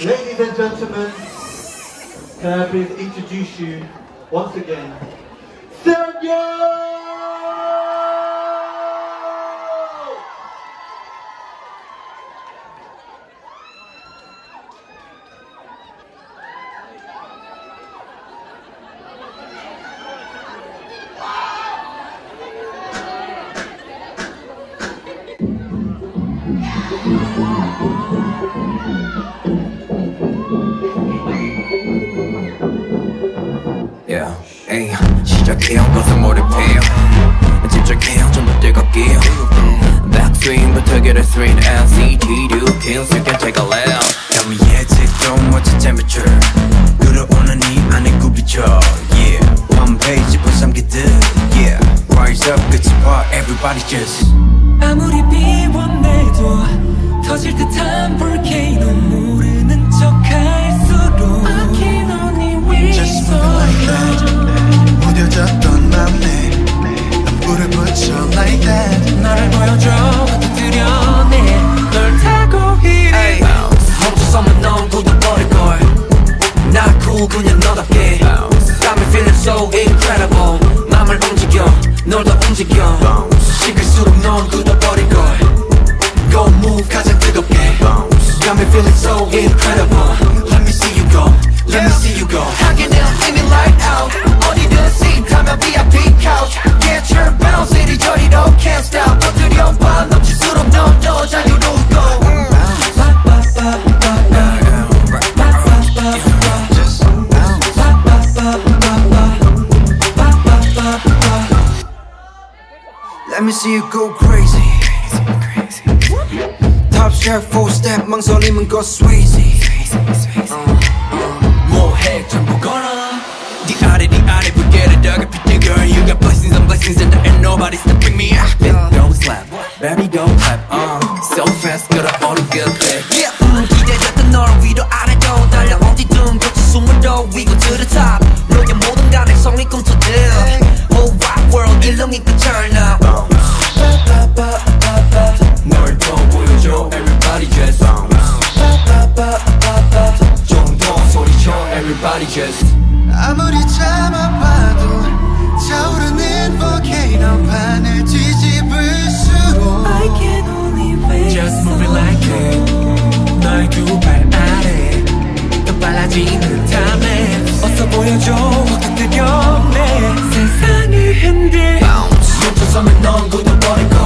Ladies and gentlemen, can I please introduce you once again, SEGNO! Yeah, hey, 진짜 귀여운 모두 피어 진짜 귀여운 뜨겁게요 Backswing부터 get a straight and CT do kills you can take a lap Tell me yeah, 지금 what's the temperature 들어오는 이 안에 굽이쳐 Yeah, one page 보쌈기들 Yeah, rise up 끝이 봐 everybody just 아무리 비원해도 터질 듯한 볼케이노 모르는 척 할수록 I can only wait Just moving like that 무뎌졌던 맘에 남부를 붙여 like that 너를 보여줘 터뜨려내 널 타고 이래 멈춰서면 넌 굳어버릴걸 나 cool 그냥 너답게 Got me feeling so incredible 맘을 움직여 널 더 움직여 시킬수록 넌 굳어버릴걸 Go move 가장 뜨겁게 Got me feeling so incredible Let me see you go Let me see you go 하게는 이미 light out 어디든 seat 타면 VIP couch Get your bounce 이리저리로 can't stop 터뜨려 봐 넘칠수록 넌 더 자유로울 거 Let me see you go crazy Top shelf, full step, 망설임은 거 Swayze 뭐해, 전부 걸어 네 아래, 네 아래, we get it, dog, if you girl You got blessings, I'm blessings, and there ain't nobody stopping me Big don't slap, baby don't clap, So fast, 끌어오는 그때 Yeah, 기대했던 널 위로 아래로 달려 어디든 고쳐 숨을 더 위고 to the top 너의 모든 가능성이 꿈틀들 Whole wide world, 일렁이 끝을 나 Everybody just 아무리 참아봐도 차오르는 volcano 판을 뒤집을수록 I can only wait Just moving like it 너의 두 발 아래 더 빨라지는 탐에 어서 보여줘 확 들려내 세상을 흔들 Bounce 멈춰서면 넌 굳어버릴걸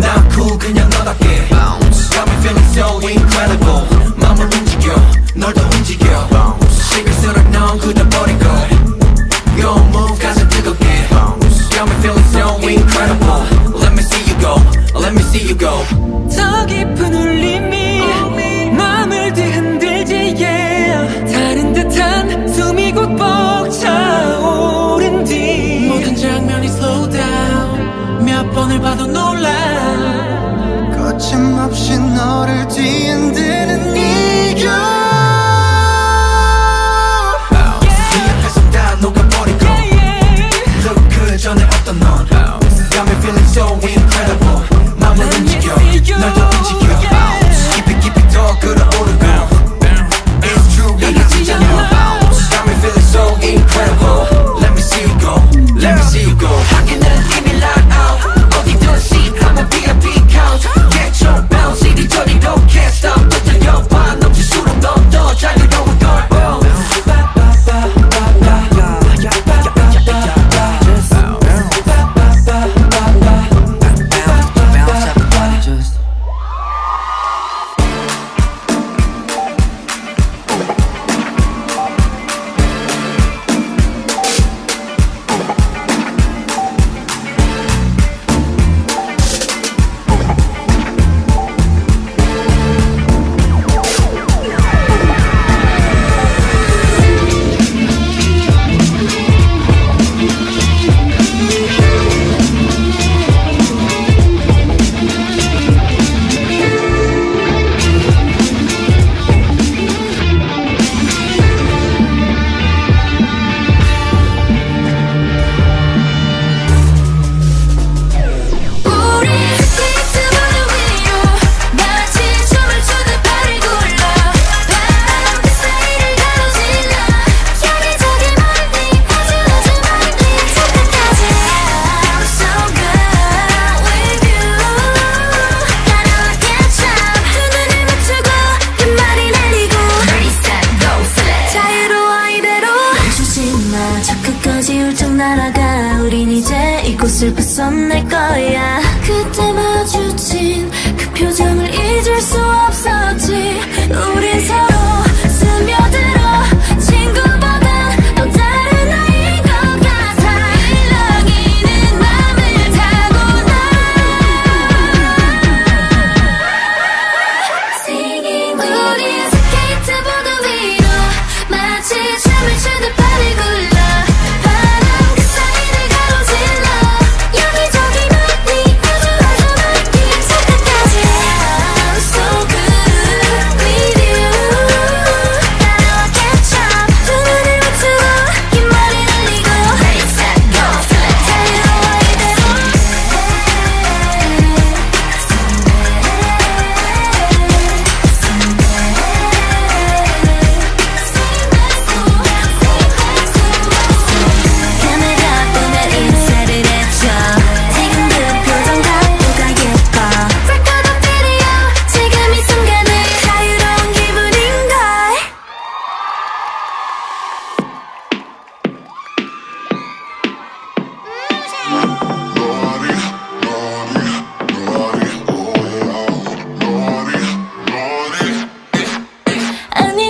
나 cool 그냥 너답게 Bounce Got me feeling so incredible 맘을 움직여 널 더 움직여 식을수록 넌 굳어버릴걸 Go move 가장 뜨겁게 Got me feeling so incredible Let me see you go Let me see you go 더 깊은 울림이 마음을 뒤흔들지 yeah 다른 듯한 숨이 곧 벅차오른 뒤 모든 장면이 slow down 몇 번을 봐도 놀라 거침없이 너를 뒤흔드는 이 겨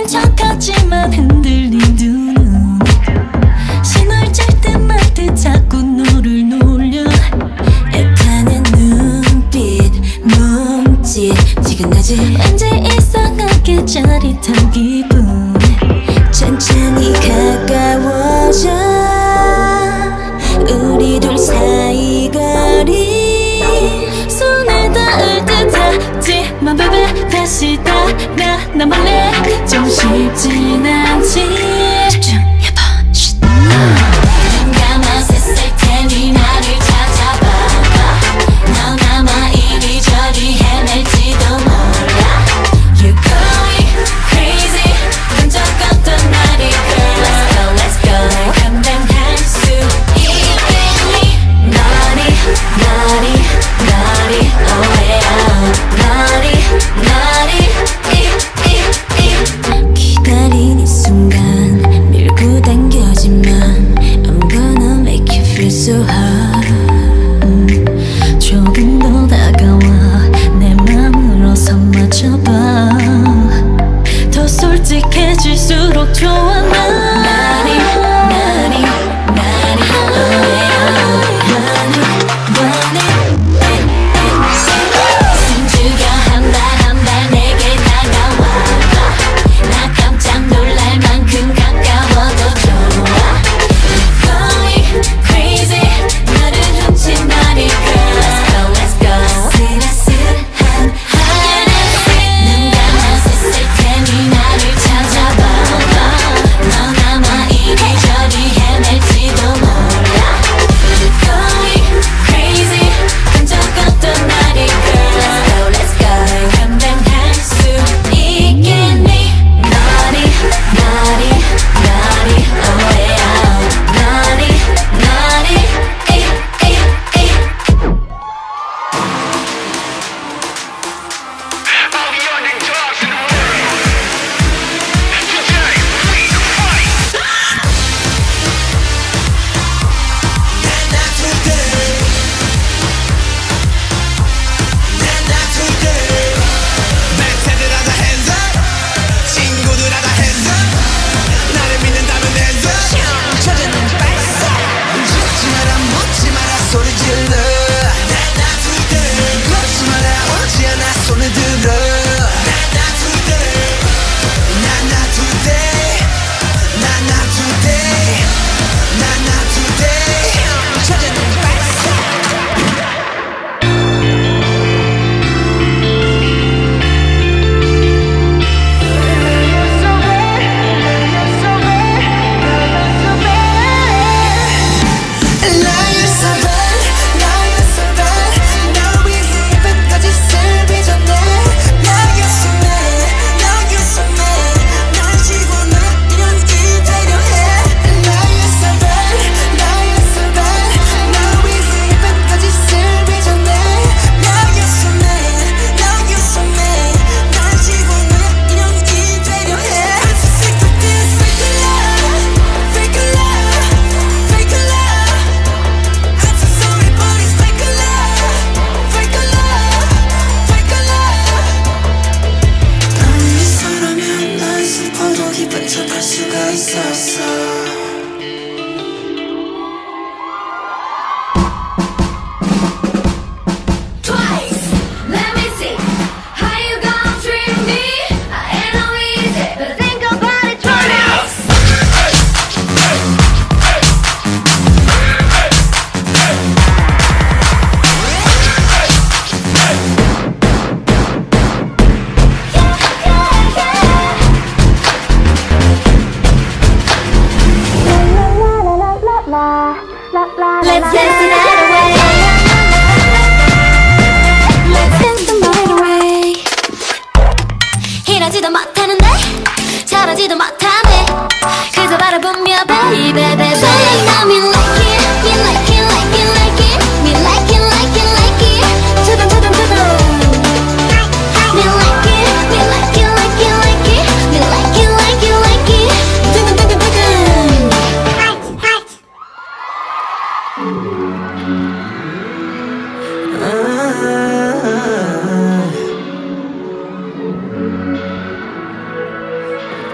척하지만 흔들린 두 눈 신호를 짤 듯말듯 자꾸 너를 놀려 애타는 눈빛 몸짓 지근하지 언제 이상하게 짜릿한 기분 천천히 가까워져 우리 둘 사이 거리 손에 닿을 듯 하지만 baby 다시 나 몰래 좀 쉽진 않지 집중해봐 쉿 가만히 있을 테니 나를 찾아봐봐 너 남아 이리저리 헤맬지도 몰라 You're going crazy 흔적없던 날이 girl Let's go Let's go 감당할 수 있겠니 너리 오해요 조금 더 다가와 내 맘으로 손 맞춰봐 더 솔직해질수록 좋아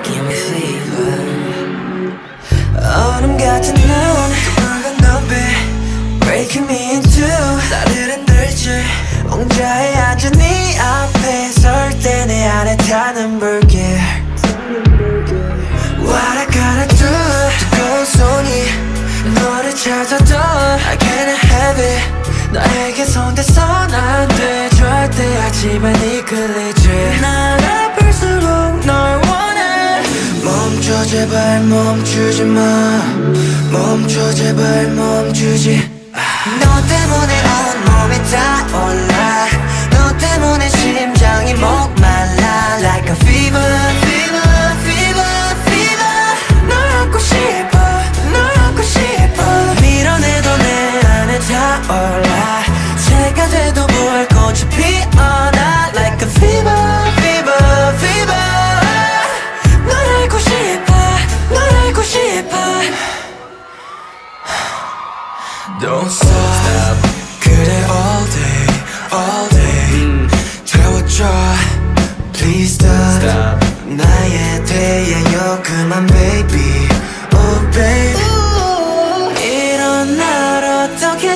give me fever. 얼음 같은 눈 붉은 눈빛 breaking me in two. 따뜻한 들질 웅장해 앉은 네 앞에 설 때 내 안에 타는 불길. What I gotta do? 두꺼운 손이 너를 찾아던 I can't have it. 너에게 손대선 안 돼 절대 하지만 이끌리지. 난 아플수록 널 원해. 멈춰 제발 멈추지 마. 멈춰 제발 멈추지. 너 때문에 온몸이 다 올라. 너 때문에 심장이 목말라. Like a fever. Don't stop. 그래 all day, all day. 태워줘, please stop. 나에 대해 욕 그만, baby, oh baby. Ooh. 이런 날 어떻게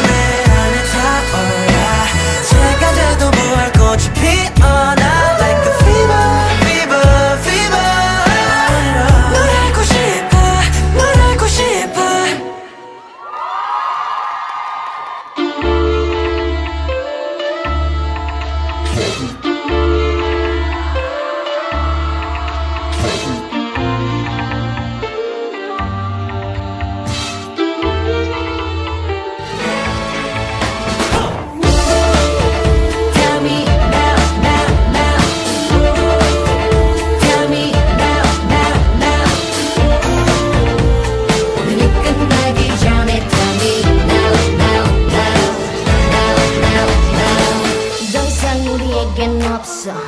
내 안에 타올라. 제가 돼도 무할 꽃이 피어나. Like a fever, fever, fever. 널 안고 싶어, 널 안고 싶어.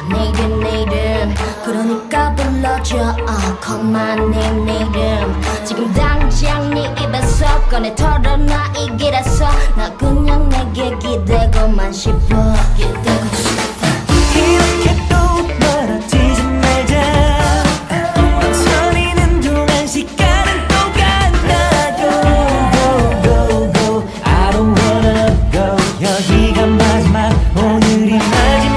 내일은 내일은 그러니까 불러줘 call my name 내일은 지금 당장 네 입에서 꺼내 털어놔 이 길에서 나 그냥 내게 기대고만 싶어. 기대고 싶어. 이렇게 또 멀어지지 말자. 멈춰리는 동안 시간은 또 간다. Go go go go I don't wanna go. 여기가 마지막 오늘이 마지막.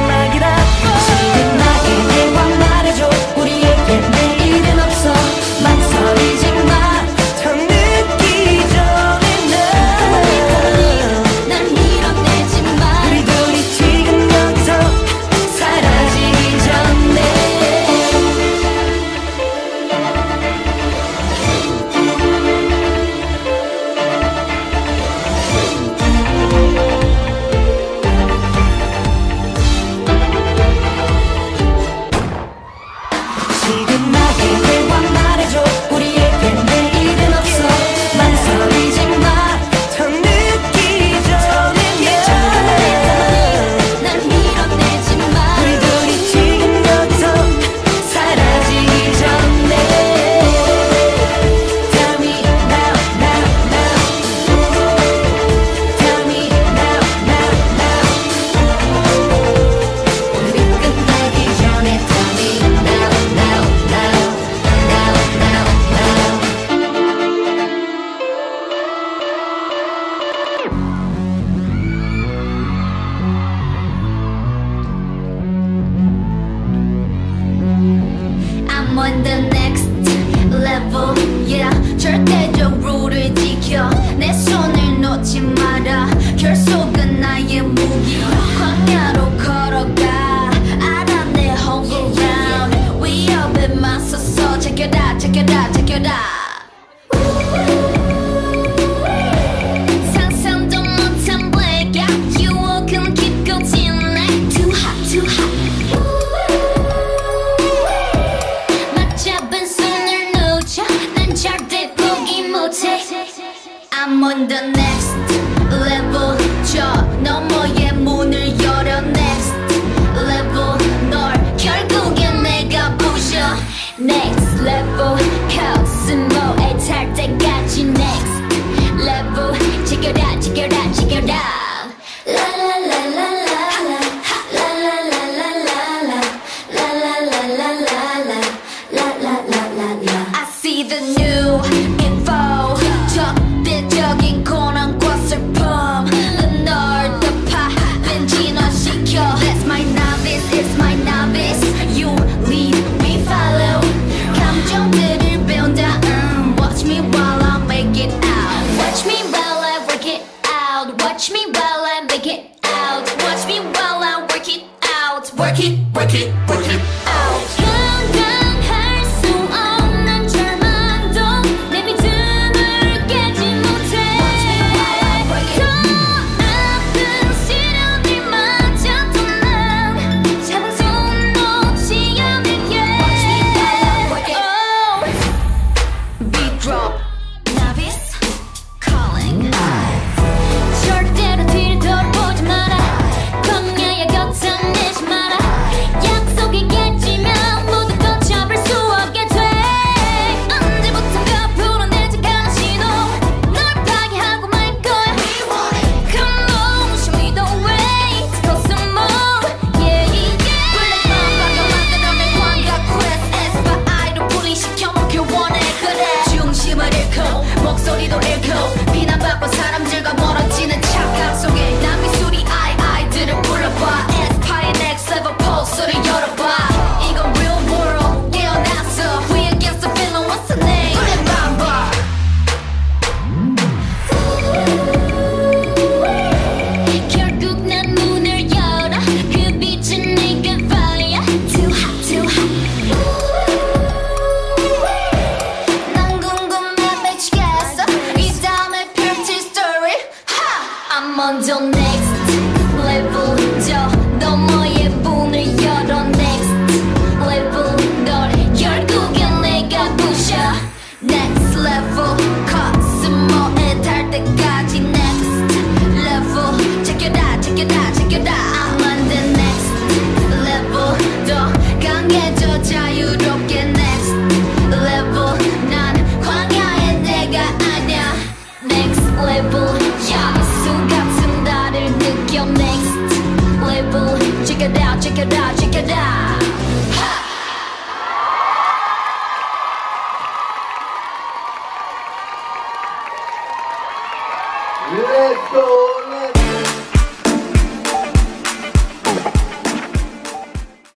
I'm on the next level. 저 너머의 문을 열어 next level. 널 결국엔 내가 부셔 next level. 가슴모에 탈 때까지 next level. 지켜라 지켜라 지켜라. Watch me while I make it out. Watch me while I work it out. Work it, work it, work it out. 먼저 next level 저 너머의 문을 열어 next level 널 결국엔 내가 부셔 next level 가슴모에 닿을 때까지